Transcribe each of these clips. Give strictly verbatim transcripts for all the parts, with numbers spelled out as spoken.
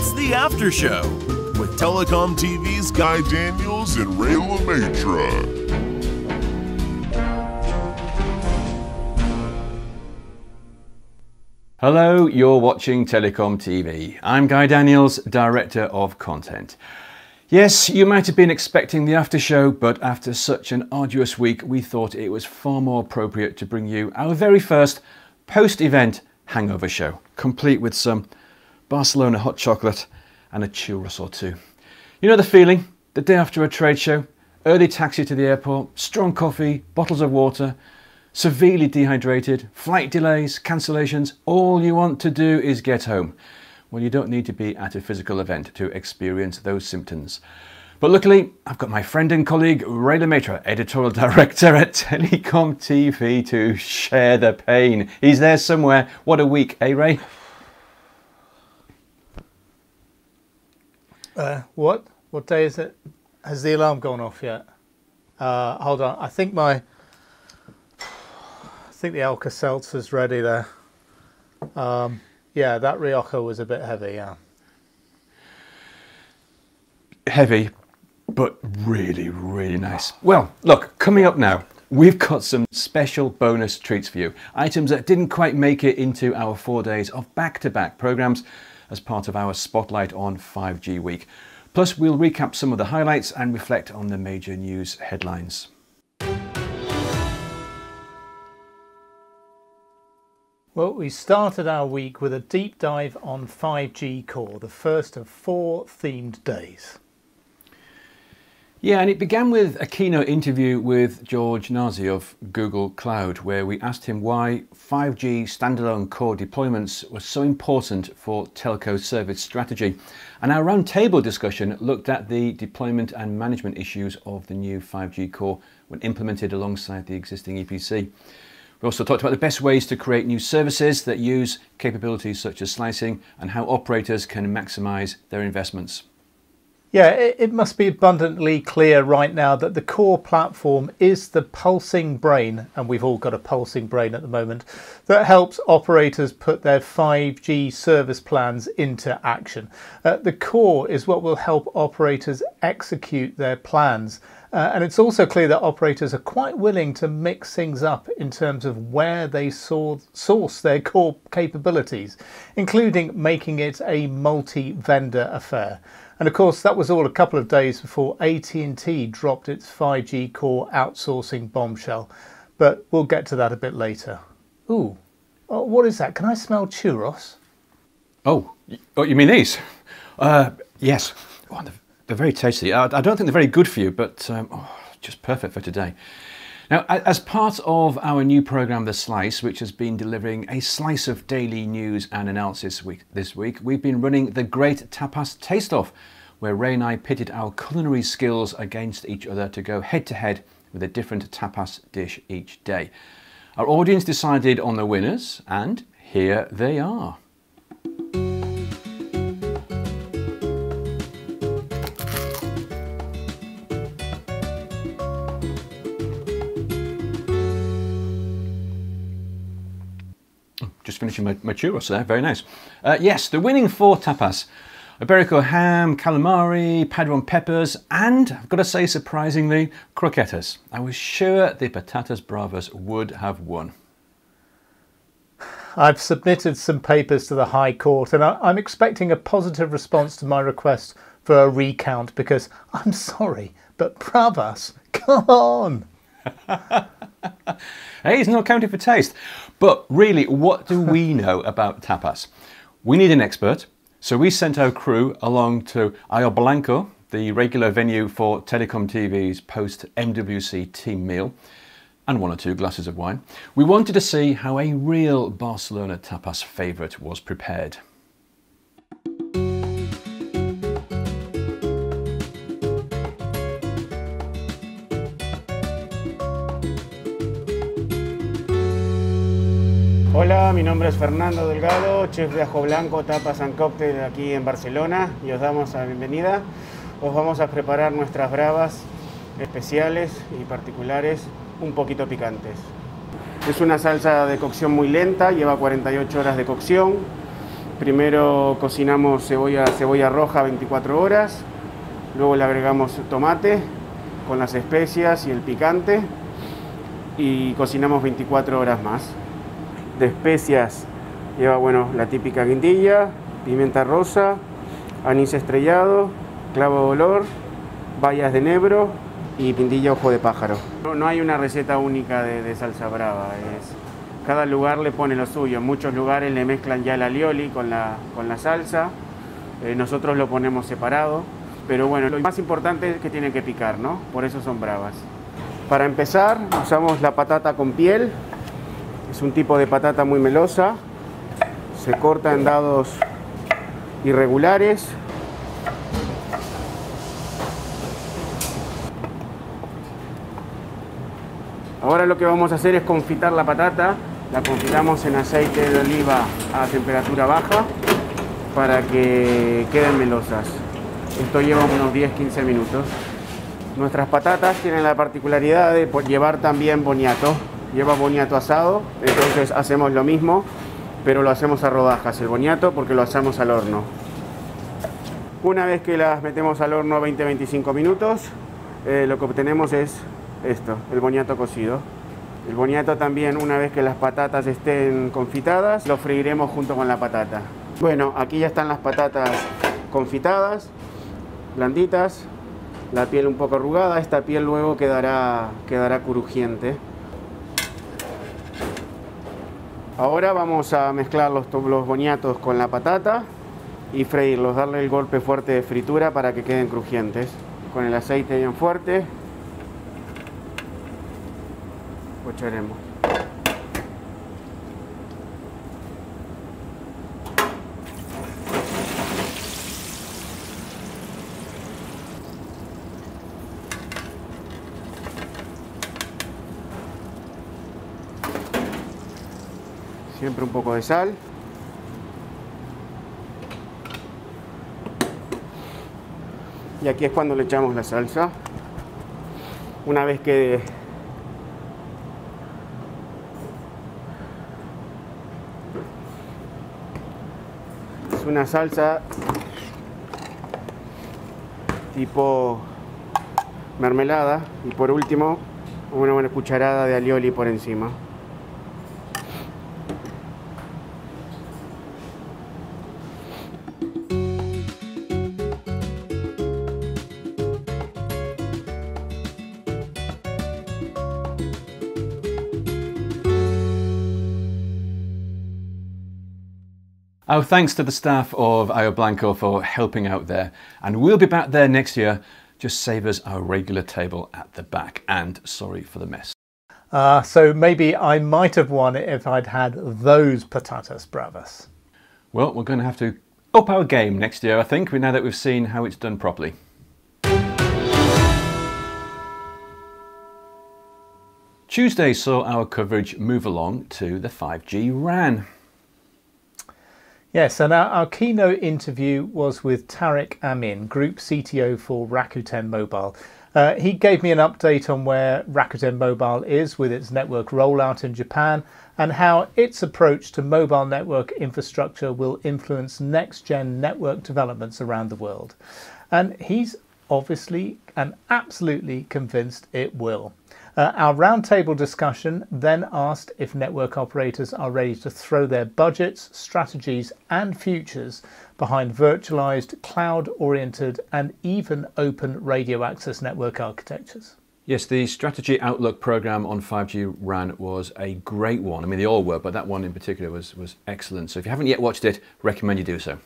It's the After Show with Telecom T V's Guy Daniels and Ray Le Maistre. Hello, you're watching Telecom T V. I'm Guy Daniels, Director of Content. Yes, you might have been expecting the After Show, but after such an arduous week, we thought it was far more appropriate to bring you our very first post-event hangover show, complete with some Barcelona hot chocolate and a churros or two. You know the feeling, the day after a trade show, early taxi to the airport, strong coffee, bottles of water, severely dehydrated, flight delays, cancellations, all you want to do is get home. Well, you don't need to be at a physical event to experience those symptoms. But luckily, I've got my friend and colleague, Ray Le Maistre, Editorial Director at Telecom T V, to share the pain. He's there somewhere. What a week, eh, Ray? Uh, what? What day is it? Has the alarm gone off yet? Uh, hold on. I think my... I think the Alka-Seltzer's ready there. Um... Yeah, that Rioja was a bit heavy, yeah. Heavy, but really, really nice. Well, look, coming up now, we've got some special bonus treats for you. Items that didn't quite make it into our four days of back-to-back programmes as part of our Spotlight on five G week. Plus, we'll recap some of the highlights and reflect on the major news headlines. Well, we started our week with a deep dive on five G Core, the first of four themed days. Yeah, and it began with a keynote interview with George Nasi of Google Cloud, where we asked him why five G standalone core deployments were so important for telco service strategy. And our roundtable discussion looked at the deployment and management issues of the new five G Core when implemented alongside the existing E P C. We also talked about the best ways to create new services that use capabilities such as slicing and how operators can maximize their investments. Yeah, it must be abundantly clear right now that the core platform is the pulsing brain, and we've all got a pulsing brain at the moment, that helps operators put their five G service plans into action. Uh, the core is what will help operators execute their plans. Uh, and it's also clear that operators are quite willing to mix things up in terms of where they source their core capabilities, including making it a multi-vendor affair. And of course, that was all a couple of days before A T and T dropped its five G core outsourcing bombshell. But we'll get to that a bit later. Ooh, oh, what is that? Can I smell churros? Oh, oh you mean these? Uh, yes. Oh, they're very tasty. I don't think they're very good for you, but um, oh, just perfect for today. Now, as part of our new programme, The Slice, which has been delivering a slice of daily news and analysis week, this week, we've been running the Great Tapas Taste-Off, where Ray and I pitted our culinary skills against each other to go head-to-head with a different tapas dish each day. Our audience decided on the winners, and here they are. Finishing my, my churros there, very nice. Uh, yes, the winning four tapas: Iberico ham, calamari, padron peppers, and, I've got to say surprisingly, croquetas. I was sure the patatas bravas would have won. I've submitted some papers to the High Court, and I, I'm expecting a positive response to my request for a recount, because I'm sorry, but bravas, come on! Hey, it's not counted for taste. But really, what do we know about tapas? We need an expert, so we sent our crew along to Ayo Blanco, the regular venue for Telecom T V's post-M W C team meal, and one or two glasses of wine. We wanted to see how a real Barcelona tapas favourite was prepared. Hola, mi nombre es Fernando Delgado, chef de Ajo Blanco, Tapas and Cocktail aquí en Barcelona, y os damos la bienvenida. Os vamos a preparar nuestras bravas especiales y particulares, un poquito picantes. Es una salsa de cocción muy lenta, lleva cuarenta y ocho horas de cocción. Primero cocinamos cebolla, cebolla roja veinticuatro horas, luego le agregamos tomate con las especias y el picante y cocinamos veinticuatro horas más. De especias lleva, bueno, la típica guindilla, pimienta rosa, anís estrellado, clavo de olor, bayas de enebro y pindilla ojo de pájaro. No, no hay una receta única de, de salsa brava, es, cada lugar le pone lo suyo. En muchos lugares le mezclan ya el alioli con la, con la salsa, eh, nosotros lo ponemos separado, pero bueno, lo más importante es que tienen que picar, ¿no? Por eso son bravas. Para empezar usamos la patata con piel, es un tipo de patata muy melosa, se corta en dados irregulares. Ahora lo que vamos a hacer es confitar la patata, la confitamos en aceite de oliva a temperatura baja para que queden melosas. Esto lleva unos diez a quince minutos. Nuestras patatas tienen la particularidad de llevar también boniato, lleva boniato asado, entonces hacemos lo mismo, pero lo hacemos a rodajas el boniato porque lo hacemos al horno. Una vez que las metemos al horno veinte a veinticinco minutos, eh, lo que obtenemos es esto, el boniato cocido. El boniato también, una vez que las patatas estén confitadas, lo freiremos junto con la patata. Bueno, aquí ya están las patatas confitadas, blanditas, la piel un poco arrugada, esta piel luego quedará, quedará crujiente. Ahora vamos a mezclar los, los boniatos con la patata y freírlos, darle el golpe fuerte de fritura para que queden crujientes. Con el aceite bien fuerte, cocharemos. Siempre un poco de sal. Y aquí es cuando le echamos la salsa. Una vez que es una salsa tipo mermelada y por último una buena cucharada de alioli por encima. Our thanks to the staff of Ayo Blanco for helping out there, and we'll be back there next year. Just save us our regular table at the back, and sorry for the mess. Uh, so maybe I might have won it if I'd had those patatas bravas. Well, we're going to have to up our game next year, I think, now that we've seen how it's done properly. Tuesday saw our coverage move along to the five G R A N. Yes, and our, our keynote interview was with Tarek Amin, Group C T O for Rakuten Mobile. Uh, he gave me an update on where Rakuten Mobile is with its network rollout in Japan and how its approach to mobile network infrastructure will influence next-gen network developments around the world. And he's obviously and absolutely convinced it will. Uh, our roundtable discussion then asked if network operators are ready to throw their budgets, strategies and futures behind virtualized, cloud-oriented and even open radio access network architectures. Yes, the Strategy Outlook programme on five G R A N was a great one. I mean, they all were, but that one in particular was, was excellent. So if you haven't yet watched it, recommend you do so.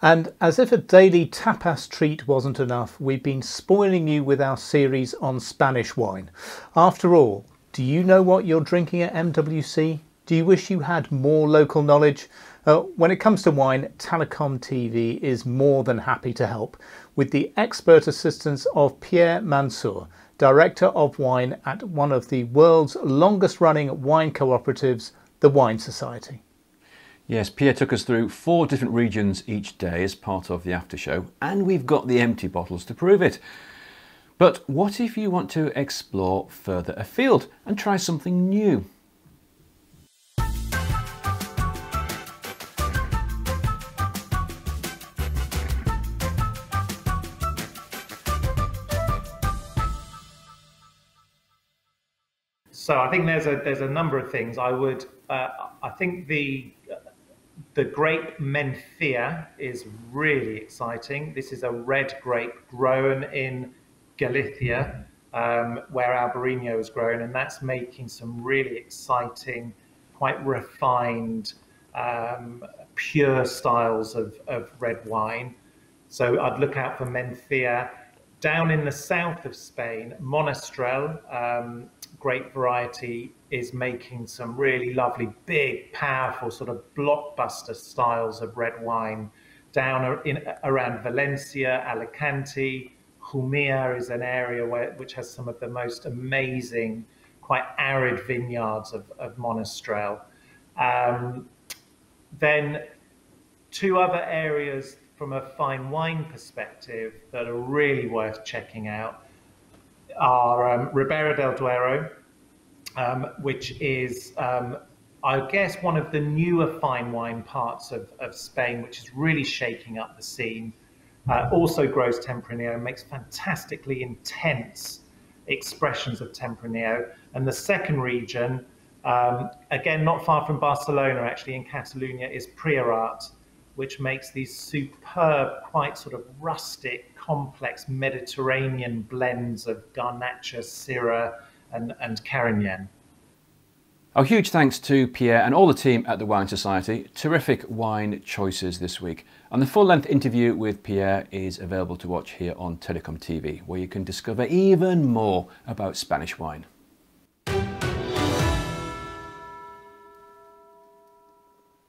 And as if a daily tapas treat wasn't enough, we've been spoiling you with our series on Spanish wine. After all, do you know what you're drinking at M W C? Do you wish you had more local knowledge? Uh, when it comes to wine, Telecom T V is more than happy to help with the expert assistance of Pierre Mansour, Director of Wine at one of the world's longest running wine cooperatives, the Wine Society. Yes, Pierre took us through four different regions each day as part of the after show, and we've got the empty bottles to prove it. But what if you want to explore further afield and try something new? So I think there's a there's a number of things. I would uh, I think the the grape Menthea is really exciting. This is a red grape grown in Galicia, um, where Albarino is grown, and that's making some really exciting, quite refined, um, pure styles of, of red wine. So I'd look out for Menthea. Down in the south of Spain, Monastrell, um, grape variety, is making some really lovely, big, powerful, sort of blockbuster styles of red wine. Down in, around Valencia, Alicante, Jumilla is an area where, which has some of the most amazing, quite arid vineyards of, of Monastrell. Um, then two other areas from a fine wine perspective that are really worth checking out are um, Ribera del Duero, um, which is, um, I guess, one of the newer fine wine parts of, of Spain, which is really shaking up the scene. Uh, also grows Tempranillo, makes fantastically intense expressions of Tempranillo. And the second region, um, again, not far from Barcelona, actually, in Catalonia, is Priorat, which makes these superb, quite sort of rustic, complex Mediterranean blends of Garnacha, Syrah, and, and Carignan. Our huge thanks to Pierre and all the team at the Wine Society. Terrific wine choices this week. And the full-length interview with Pierre is available to watch here on Telecom T V, where you can discover even more about Spanish wine.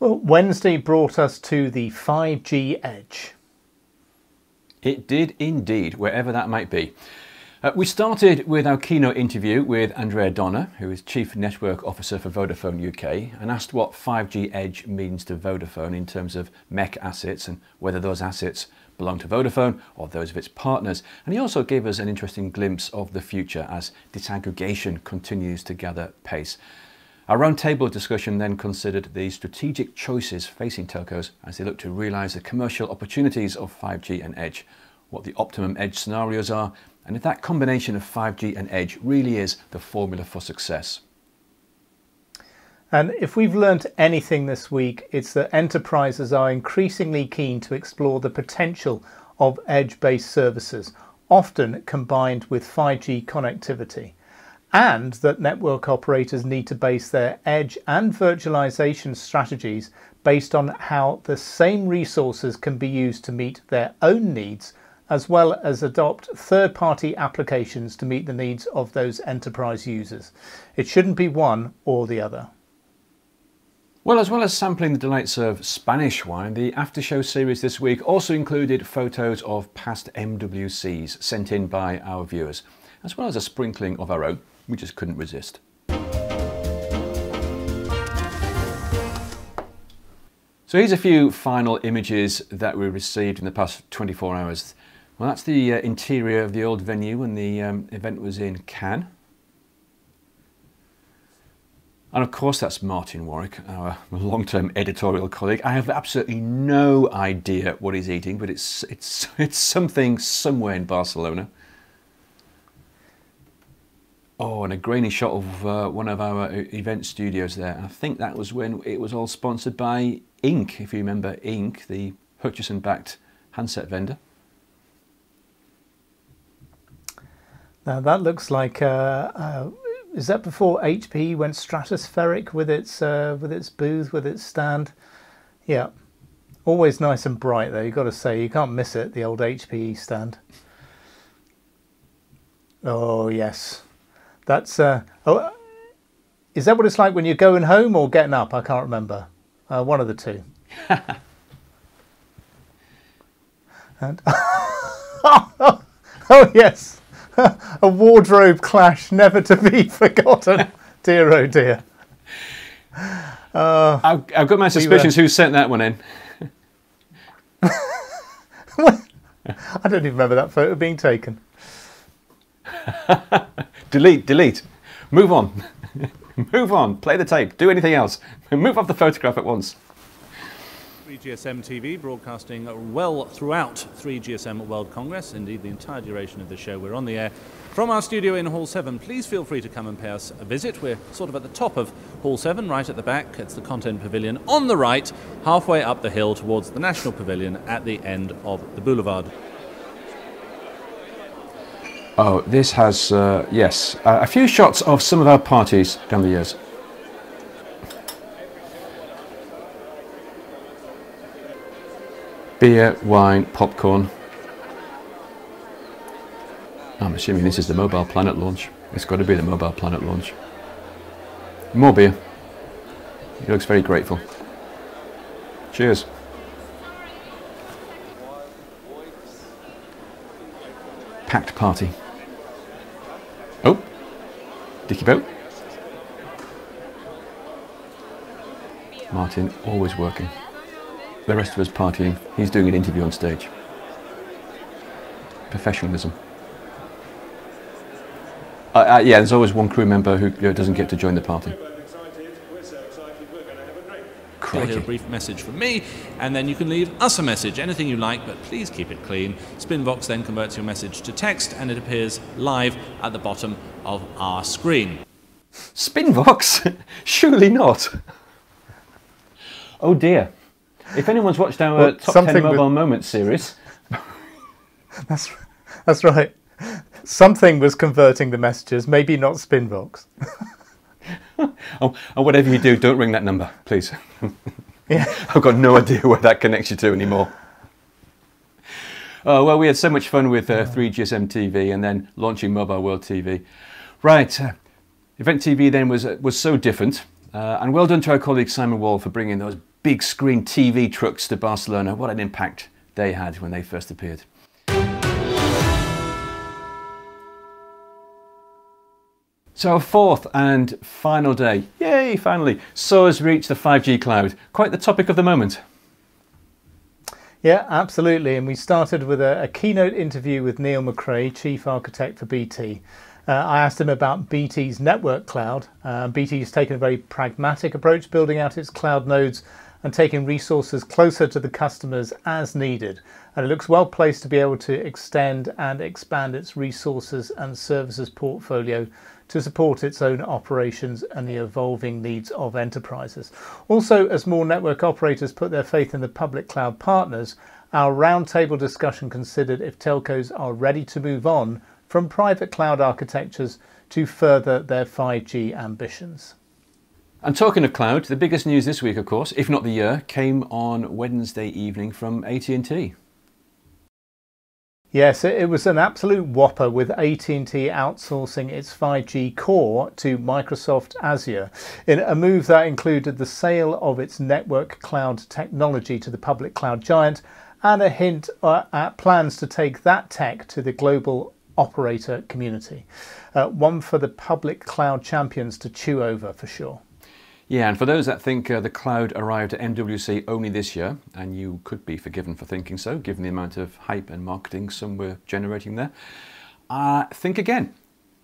Well, Wednesday brought us to the five G edge. It did indeed, wherever that might be. Uh, we started with our keynote interview with Andrea Donner, who is Chief Network Officer for Vodafone U K, and asked what five G edge means to Vodafone in terms of M E C assets and whether those assets belong to Vodafone or those of its partners. And he also gave us an interesting glimpse of the future as disaggregation continues to gather pace. Our roundtable discussion then considered the strategic choices facing telcos as they look to realise the commercial opportunities of five G and edge, what the optimum edge scenarios are, and if that combination of five G and edge really is the formula for success. And if we've learnt anything this week, it's that enterprises are increasingly keen to explore the potential of edge-based services, often combined with five G connectivity. And that network operators need to base their edge and virtualization strategies based on how the same resources can be used to meet their own needs, as well as adopt third-party applications to meet the needs of those enterprise users. It shouldn't be one or the other. Well, as well as sampling the delights of Spanish wine, the after-show series this week also included photos of past M W Cs sent in by our viewers, as well as a sprinkling of our own. We just couldn't resist. So here's a few final images that we received in the past twenty-four hours. Well, that's the uh, interior of the old venue when the um, event was in Cannes. And of course, that's Martin Warwick, our long-term editorial colleague. I have absolutely no idea what he's eating, but it's, it's, it's something somewhere in Barcelona. Oh, and a grainy shot of uh, one of our event studios there. And I think that was when it was all sponsored by Inc, if you remember Inc, the Hutchison-backed handset vendor. Now that looks like, uh, uh, is that before H P E went stratospheric with its, uh, with its booth, with its stand? Yeah, always nice and bright though, you've got to say, you can't miss it, the old H P E stand. Oh yes. That's, uh, oh, is that what it's like when you're going home or getting up? I can't remember. Uh, one of the two. And oh, oh, yes, a wardrobe clash never to be forgotten. Dear, oh dear. Uh, I've, I've got my suspicions we were... who sent that one in. I don't even remember that photo being taken. Delete, delete, move on, move on, play the tape, do anything else, move off the photograph at once. three G S M T V, broadcasting well throughout three G S M World Congress, indeed the entire duration of the show. We're on the air from our studio in Hall seven. Please feel free to come and pay us a visit. We're sort of at the top of Hall seven, right at the back. It's the Content Pavilion on the right, halfway up the hill towards the National Pavilion at the end of the boulevard. Oh, this has, uh, yes, uh, a few shots of some of our parties down the years. Beer, wine, popcorn. I'm assuming this is the Mobile Planet launch. It's got to be the Mobile Planet launch. More beer. He looks very grateful. Cheers. Packed party. Oh, Dicky Boat. Martin always working. The rest of us partying. He's doing an interview on stage. Professionalism. Uh, uh, yeah, there's always one crew member who you know, doesn't get to join the party. A brief message from me, and then you can leave us a message, anything you like, but please keep it clean. Spinvox then converts your message to text, and it appears live at the bottom of our screen. Spinvox? Surely not. Oh dear. If anyone's watched our well, Top ten Mobile with... Moments series... that's, that's right. Something was converting the messages, maybe not Spinvox. Oh, and whatever you do, don't ring that number, please. Yeah. I've got no idea where that connects you to anymore. Oh, well, we had so much fun with uh, three G S M T V and then launching Mobile World T V. Right, uh, Event T V then was, uh, was so different. Uh, and well done to our colleague Simon Wall for bringing those big screen T V trucks to Barcelona. What an impact they had when they first appeared. So our fourth and final day, yay, finally, S O A's reached the five G cloud. Quite the topic of the moment. Yeah, absolutely. And we started with a, a keynote interview with Neil McRae, Chief Architect for B T. Uh, I asked him about B T's network cloud. Uh, B T's taken a very pragmatic approach, building out its cloud nodes and taking resources closer to the customers as needed. And it looks well placed to be able to extend and expand its resources and services portfolio to support its own operations and the evolving needs of enterprises. Also, as more network operators put their faith in the public cloud partners, our roundtable discussion considered if telcos are ready to move on from private cloud architectures to further their five G ambitions. And talking of cloud, the biggest news this week, of course, if not the year, came on Wednesday evening from A T and T. Yes, it was an absolute whopper with A T and T outsourcing its five G core to Microsoft Azure in a move that included the sale of its network cloud technology to the public cloud giant and a hint at plans to take that tech to the global operator community. Uh, one for the public cloud champions to chew over for sure. Yeah, and for those that think uh, the cloud arrived at M W C only this year, and you could be forgiven for thinking so, given the amount of hype and marketing some were generating there, uh, think again.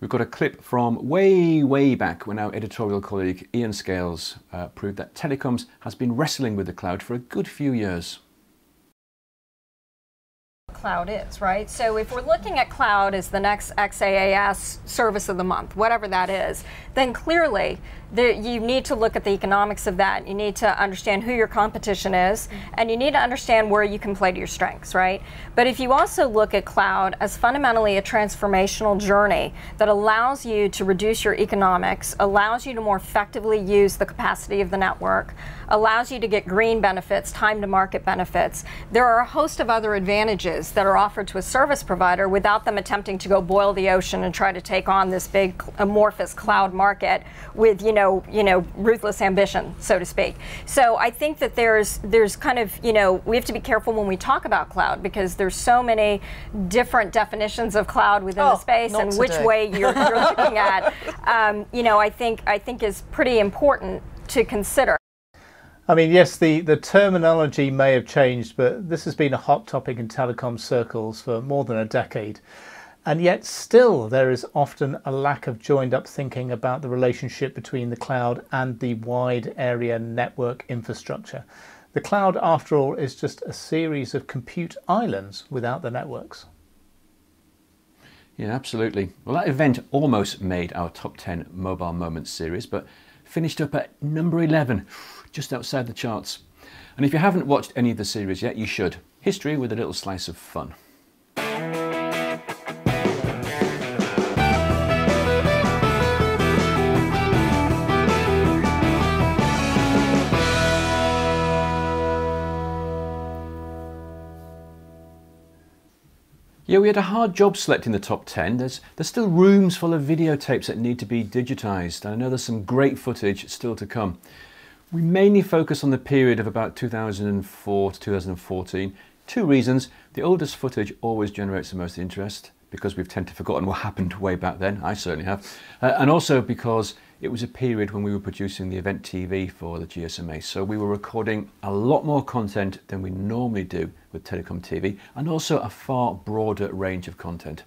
We've got a clip from way, way back when our editorial colleague Ian Scales uh, proved that telecoms has been wrestling with the cloud for a good few years. Cloud is, right? So if we're looking at cloud as the next X A A S service of the month, whatever that is, then clearly the, you need to look at the economics of that. You need to understand who your competition is, and you need to understand where you can play to your strengths, right? But if you also look at cloud as fundamentally a transformational journey that allows you to reduce your economics, allows you to more effectively use the capacity of the network, allows you to get green benefits, time to market benefits, there are a host of other advantages that are offered to a service provider without them attempting to go boil the ocean and try to take on this big amorphous cloud market with you know you know ruthless ambition, so to speak. So I think that there's there's kind of you know we have to be careful when we talk about cloud, because there's so many different definitions of cloud within oh, the space and today. which way you're, you're looking at. Um, you know I think I think is pretty important to consider. I mean, yes, the, the terminology may have changed, but this has been a hot topic in telecom circles for more than a decade. And yet still there is often a lack of joined up thinking about the relationship between the cloud and the wide area network infrastructure. The cloud, after all, is just a series of compute islands without the networks. Yeah, absolutely. Well, that event almost made our top ten mobile moments series, but finished up at number eleven, just outside the charts. And if you haven't watched any of the series yet, you should. History with a little slice of fun. Yeah, we had a hard job selecting the top ten. There's, there's still rooms full of videotapes that need to be digitised, and I know there's some great footage still to come. We mainly focus on the period of about two thousand four to two thousand fourteen. Two reasons. The oldest footage always generates the most interest, because we've tend to forgotten what happened way back then. I certainly have. Uh, and also because it was a period when we were producing the event T V for the G S M A, so we were recording a lot more content than we normally do with Telecom T V, and also a far broader range of content.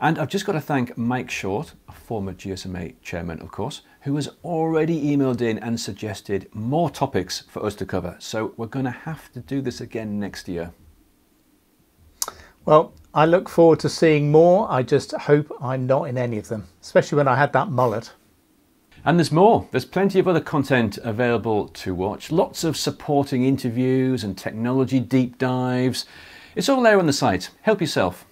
And I've just got to thank Mike Short, a former G S M A chairman, of course, who has already emailed in and suggested more topics for us to cover. So we're going to have to do this again next year. Well, I look forward to seeing more. I just hope I'm not in any of them, especially when I had that mullet. And there's more. There's plenty of other content available to watch. Lots of supporting interviews and technology deep dives. It's all there on the site. Help yourself.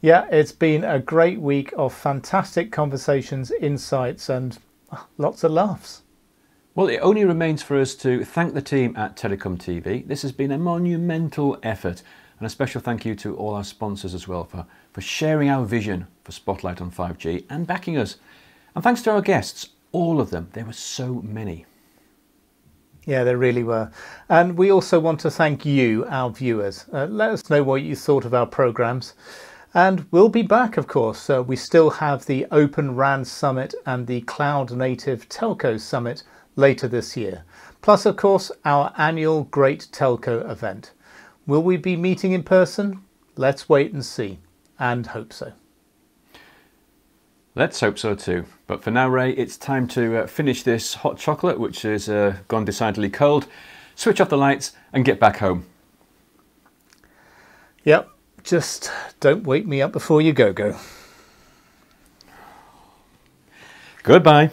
Yeah, it's been a great week of fantastic conversations, insights, and lots of laughs. Well, it only remains for us to thank the team at Telecom T V. This has been a monumental effort. And a special thank you to all our sponsors as well for, for sharing our vision for Spotlight on five G and backing us. And thanks to our guests, all of them. There were so many. Yeah, there really were. And we also want to thank you, our viewers. Uh, let us know what you thought of our programmes. And we'll be back, of course. Uh, we still have the Open RAN Summit and the Cloud Native Telco Summit later this year. Plus, of course, our annual Great Telco event. Will we be meeting in person? Let's wait and see, and hope so. Let's hope so too. But for now, Ray, it's time to uh, finish this hot chocolate, which has uh, gone decidedly cold, switch off the lights and get back home. Yep, just don't wake me up before you go-go. Goodbye.